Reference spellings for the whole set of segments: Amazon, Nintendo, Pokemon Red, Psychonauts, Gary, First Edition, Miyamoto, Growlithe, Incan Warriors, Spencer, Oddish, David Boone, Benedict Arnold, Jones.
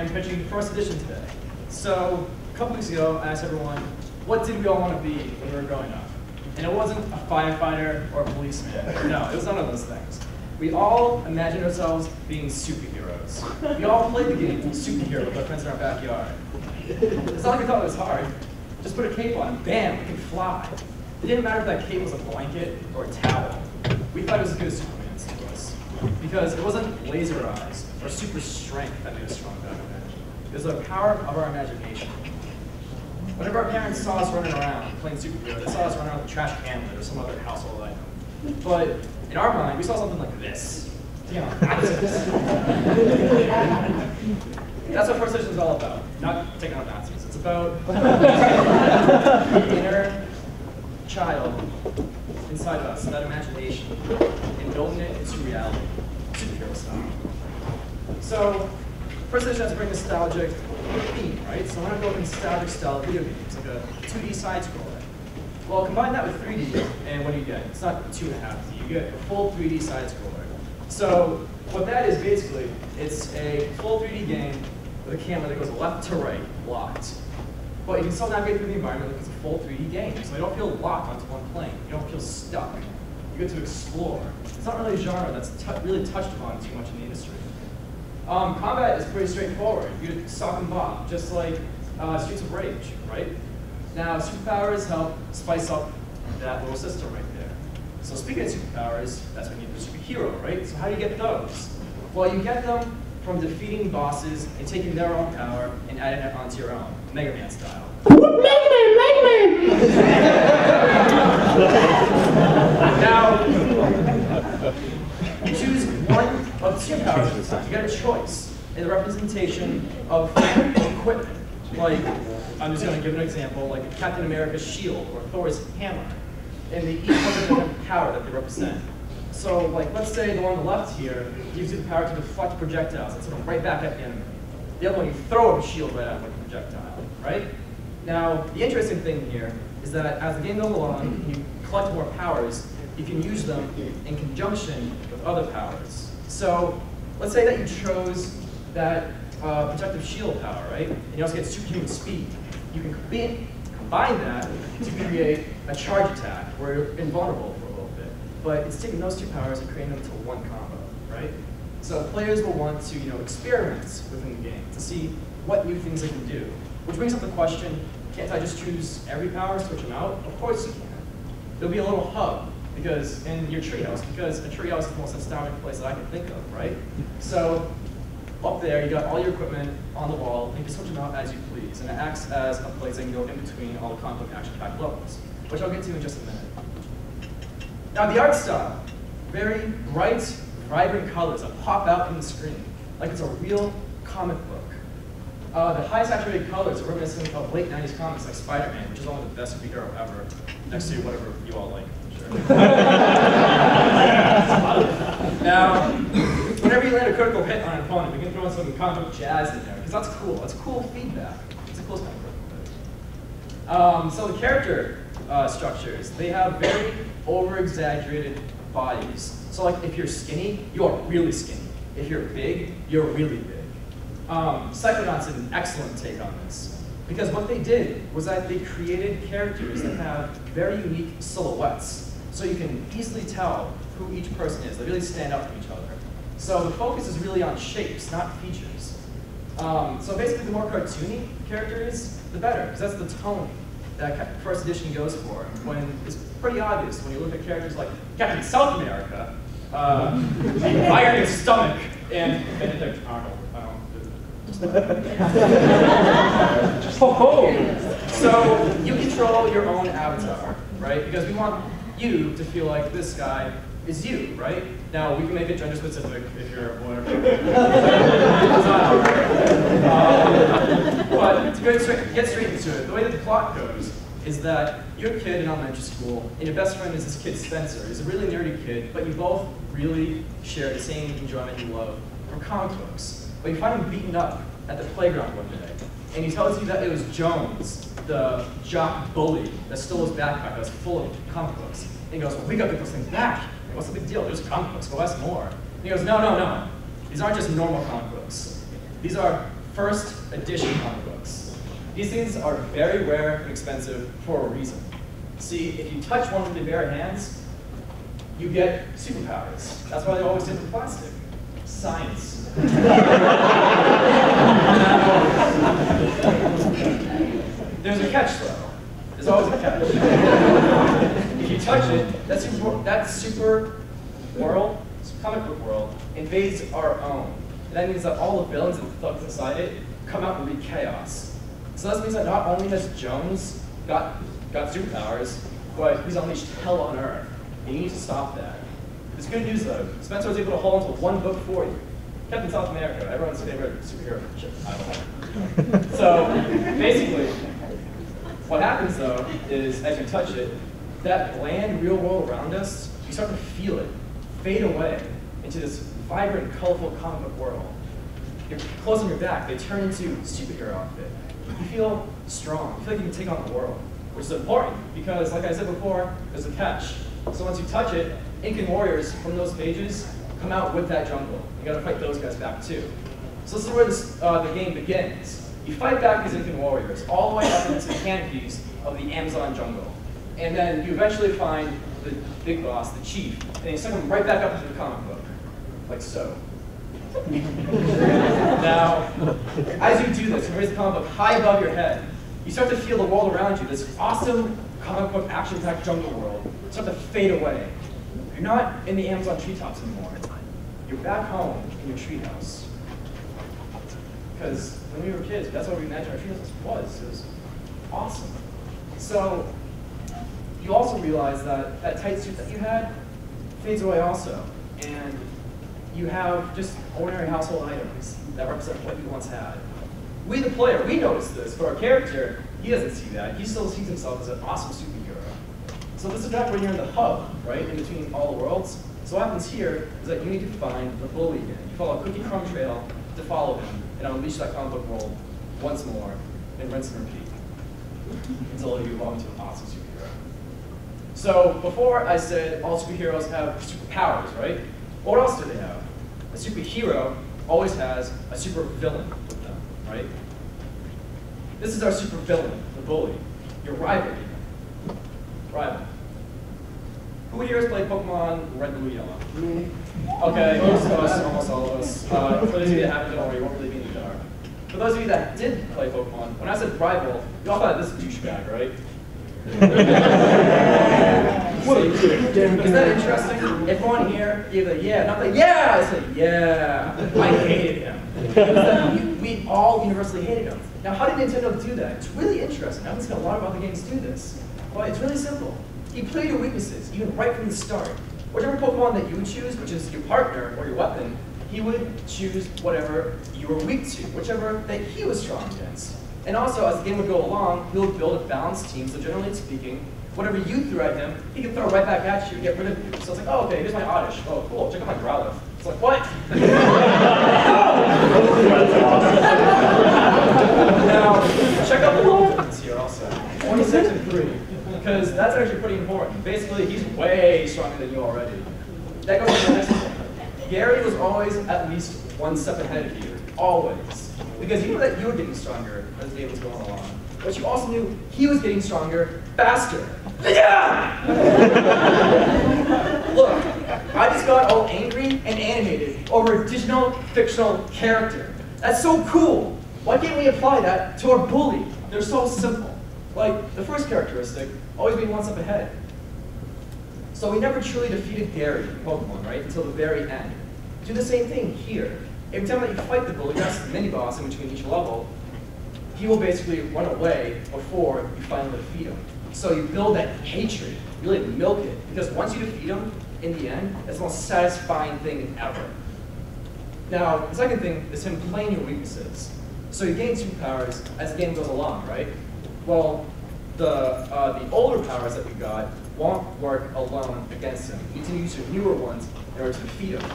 I'm pitching the First Edition today. So a couple weeks ago, I asked everyone, what did we all want to be when we were growing up? And it wasn't a firefighter or a policeman. No, it was none of those things. We all imagined ourselves being superheroes. We all played the game superhero with our friends in our backyard. It's not like we thought it was hard. Just put a cape on, bam, we can fly. It didn't matter if that cape was a blanket or a towel. We thought it was as good as Superman's to us. Because it wasn't laser eyes or super strength that made us strong back then. It was the power of our imagination. Whenever our parents saw us running around playing superheroes, they saw us running around with a trash can lid or some other household item. But in our mind, we saw something like this. Damn, that's what First Edition is all about. Not taking on Nazis. It's about the inner child inside us, that imagination, and building it into reality, superhero style. So First Edition has a very nostalgic theme, right? So I want to build a nostalgic style of video games, like a 2D side scroller. Well, combine that with 3D, and what do you get? It's not 2.5D, you get a full 3D side scroller. So what that is basically, it's a full 3D game with a camera that goes left to right, locked. But you can still navigate through the environment like it's a full 3D game, so you don't feel locked onto one plane. You don't feel stuck. You get to explore. It's not really a genre that's really touched upon too much in the industry. Combat is pretty straightforward. You sock and bop, just like Streets of Rage, right? Now, superpowers help spice up that little system right there. So speaking of superpowers, that's when you need the superhero, right? So how do you get those? Well, you get them from defeating bosses and taking their own power and adding it onto your own, Mega Man style. Mega Man! Now, you choose one of two powers at a time. You got a choice in the representation of equipment. Like, I'm just going to give an example, like Captain America's shield or Thor's hammer. And they each have a different power that they represent. So, like, let's say the one on the left here gives you the power to deflect projectiles and send them right back at the enemy. The other one, you throw a shield right at like a projectile, right? Now, the interesting thing here is that as the game goes along, you collect more powers, you can use them in conjunction with other powers. So, let's say that you chose that protective shield power, right? And you also get superhuman speed. You can combine that to create a charge attack where you're invulnerable for a little bit. But it's taking those two powers and creating them into one combo, right? So players will want to, you know, experiment within the game to see what new things they can do. Which brings up the question, can't I just choose every power, switch them out? Of course you can. There'll be a little hub because in your treehouse, because a treehouse is the most astounding place that I can think of, right? So up there, you got all your equipment on the wall, and you can switch them out as you please. And it acts as a place that can go in between all the conflict action-packed levels, which I'll get to in just a minute. Now the art style, very bright, vibrant colors that pop out from the screen, like it's a real comic book. The high saturated colors are reminiscent of late 90s comics like Spider-Man, which is one of the best superhero ever, next to whatever you all like, I'm sure. Now, whenever you land a critical hit on an opponent, we can throw in some comic book jazz in there, because that's cool. That's cool feedback. It's the coolest kind of critical hit. So the character structures, they have very over-exaggerated bodies. So like, if you're skinny, you are really skinny. If you're big, you're really big. Psychonauts did an excellent take on this, because what they did was that they created characters that have very unique silhouettes, so you can easily tell who each person is. They really stand out from each other. So the focus is really on shapes, not features. So basically, the more cartoony the character is, the better, because that's the tone that First Edition goes for. When it's pretty obvious when you look at characters like Captain South America, the Iron Stomach, and Benedict Arnold. So you control your own avatar, right? Because we want you to feel like this guy is you, right? Now we can make it gender specific if you're whatever. But to get straight into it, the way that the plot goes is that you're a kid in elementary school, and your best friend is this kid Spencer. He's a really nerdy kid, but you both really share the same enjoyment and love from comic books. But you find him beaten up at the playground one day. And he tells you that it was Jones, the jock bully, that stole his backpack that was full of comic books. And he goes, well, we gotta get those things back. What's the big deal? There's comic books, well, that's more. And he goes, no, no, no. These aren't just normal comic books. These are First Edition comic books. These things are very rare and expensive for a reason. See, if you touch one with your bare hands, you get superpowers. That's why they always did with plastic. Science. There's a catch, though. There's always a catch. If you touch it, that super world, comic book world, invades our own. And that means that all the villains and thugs inside it come out and wreak chaos. So that means that not only has Jones got superpowers, but he's unleashed hell on Earth. And you need to stop that. It's good news, though. Spencer was able to hold on to one book for you. Captain South America, everyone's favorite superhero ship. I don't know. So basically, what happens, though, is as you touch it, that bland real world around us, you start to feel it fade away into this vibrant, colorful comic book world. Your clothes on your back, they turn into superhero outfit. You feel strong. You feel like you can take on the world, which is important because, like I said before, there's a catch. So once you touch it, Incan Warriors from those pages come out with that jungle. You gotta fight those guys back too. So this is where the game begins. You fight back these Incan Warriors all the way up into the canopies of the Amazon jungle. And then you eventually find the big boss, the chief, and you suck him right back up into the comic book. Like so. Now, as you do this, you raise the comic book high above your head. You start to feel the world around you, this awesome comic book action-packed jungle world, start to fade away. You're not in the Amazon treetops anymore. You're back home in your treehouse. Because when we were kids, that's what we imagined our treehouse was. It was awesome. So you also realize that that tight suit that you had fades away also. And you have just ordinary household items that represent what you once had. We, the player, we notice this, but our character, he doesn't see that. He still sees himself as an awesome superhero. So this is back when you're in the hub, right, in between all the worlds. So what happens here is that you need to find the bully again. You follow a cookie crumb trail to follow him and unleash that comic book world once more and rinse and repeat until you evolve into an awesome superhero. So before I said all superheroes have superpowers, right? What else do they have? A superhero always has a supervillain with them, right? This is our supervillain, the bully, your rival. Rival. Who here has played Pokemon Red, Blue, Yellow? Okay, most of us, almost all of us. For those of you that haven't already, you won't really be in the dark. For those of you that did play Pokemon, when I said rival, you all thought this is a douchebag, right? Is that interesting? Everyone here gave a yeah, not like yeah, I said yeah. I hated him. Like, we all universally hated him. Now, how did Nintendo do that? It's really interesting. I haven't seen a lot of other games do this. Well, it's really simple. You play your weaknesses, even right from the start. Whichever Pokemon that you would choose, which is your partner or your weapon, he would choose whatever you were weak to, whichever that he was strong against. And also, as the game would go along, he would build a balanced team, so generally speaking, whatever you threw at him, he could throw right back at you and get rid of you. So it's like, oh, okay, here's my Oddish. Oh, cool, check out my Growlithe. It's like, what? Now, check out the Lowlands here also. 26 and 3. Because that's actually pretty important. Basically, he's way stronger than you already. That goes to the next point. Gary was always at least one step ahead of you, always. Because you knew that you were getting stronger as the game was going along. But you also knew he was getting stronger faster. Yeah! Look, I just got all angry and animated over a digital, fictional character. That's so cool. Why can't we apply that to our bully? They're so simple. Like, the first characteristic, always being one step ahead. So we never truly defeated Gary in Pokemon, right, until the very end. Do the same thing here. Every time that you fight the bully, that's the mini-boss in between each level, he will basically run away before you finally defeat him. So you build that hatred, you really milk it, because once you defeat him, in the end, that's the most satisfying thing ever. Now, the second thing is him playing your weaknesses. So you gain superpowers as the game goes along, right? Well, the older powers that we got won't work alone against him. You need to use your newer ones in order to defeat him,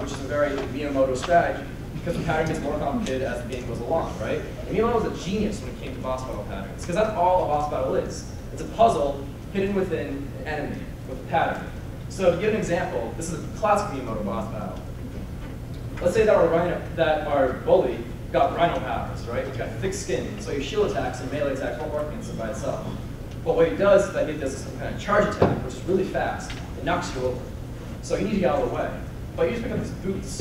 which is a very Miyamoto strategy, because the pattern gets more complicated as the game goes along, right? And Miyamoto was a genius when it came to boss battle patterns, because that's all a boss battle is. It's a puzzle hidden within an enemy with a pattern. So to give an example, this is a classic Miyamoto boss battle. Let's say that our bully got rhino powers, right? He's got thick skin, so your shield attacks and melee attacks won't work against him by itself. But what he does is that he does some kind of charge attack, which is really fast. It knocks you over. So you need to get out of the way. But you just pick up these boots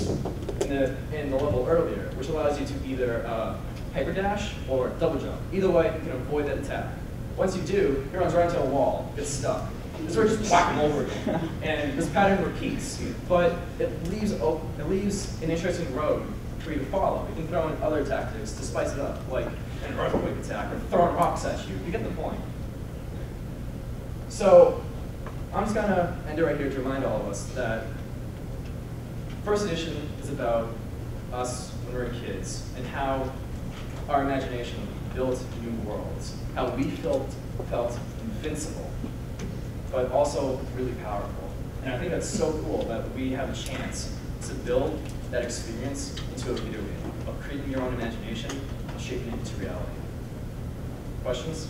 in the level earlier, which allows you to either hyper dash or double jump. Either way, you can avoid that attack. Once you do, he runs right into a wall, gets stuck. This sort of just whack him over again. And this pattern repeats, but it leaves an interesting road for you to follow. You can throw in other tactics to spice it up, like an earthquake attack or throwing rocks at you. You get the point. So I'm just going to end it right here to remind all of us that First Edition is about us when we're kids and how our imagination built new worlds, how we felt invincible, but also really powerful. And I think that's so cool that we have a chance to build that experience into a video game of creating your own imagination and shaping it into reality. Questions?